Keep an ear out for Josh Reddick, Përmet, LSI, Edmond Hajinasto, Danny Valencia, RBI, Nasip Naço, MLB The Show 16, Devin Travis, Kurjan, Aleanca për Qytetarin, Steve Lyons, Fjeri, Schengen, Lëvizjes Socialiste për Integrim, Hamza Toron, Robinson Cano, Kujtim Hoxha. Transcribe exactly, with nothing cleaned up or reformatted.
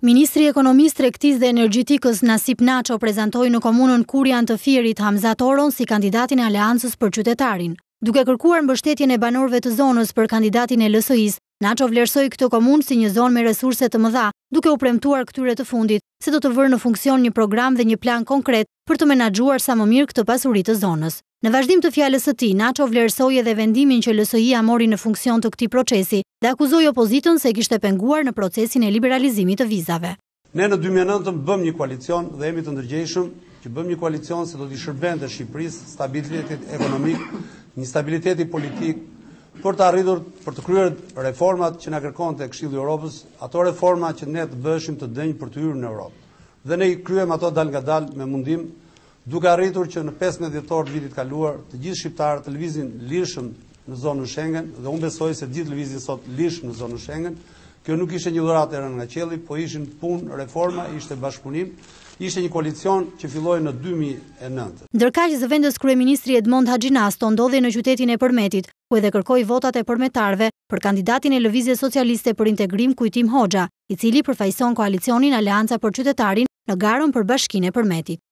Ministri Ekonomisë, Tregtisë dhe Energjetikës Nasip Naço prezantoi në komunën Kurjan të Fjerit Hamza Toron si kandidatin e Aleancës për Qytetarin. Duke kërkuar mbështetjen e banorëve të zonës për kandidatin e L S I-s, Naço vlerësoi këtë komunë si një zonë me resurse të mëdha, duke u premtuar këtyre të fundit se do të vërë në funksion një program dhe një plan konkret për të menaxhuar sa më mirë këtë pasuri të zonës. Në vazhdim të fjalës së tij, Naço vlerësoi edhe vendimin që L S I-ja mori në funksion të këtij procesi dhe akuzoi opozitën se kishte penguar në procesin e liberalizimit të vizave. Ne në dy mijë e nëntë bëm një koalicion dhe jemi të ndërgjegjshëm që bëm një koalicion se do t'i shërbente Shqipërisë stabilitetit ekonomik, një stabiliteti politik, për të arritur për të kryer reformat që na kërkonte Këshilli i Evropës, ato reforma që ne të bëshim të denjë për të hyrë në Europë. Dhe ne i kryem ato dal nga dal me mundim, duke arritur që në pesëmbëdhjetë dhjetor të vitit kaluar, të gjithë shqiptarët të lëvizin lirshëm në zonën Schengen, dhe unë besoj se gjithë lëvizin sot lirshëm në zonën Schengen. Kjo nuk ishte një dhuratë e rënë nga qielli, po ishin punë, reforma, ishte bashkëpunim, ishte një koalicion që filloi në dy mijë e nëntë. Ndërkaq zëvendës kryeministri Edmond Hajinasto ndodhi në qytetin e Përmetit, ku edhe kërkoi votat e përmetarëve për kandidatin e Lëvizjes Socialiste për Integrim Kujtim Hoxha, i cili përfaqëson koalicionin Aleanca për Qytetarin në garën për Bashkinë e Përmetit.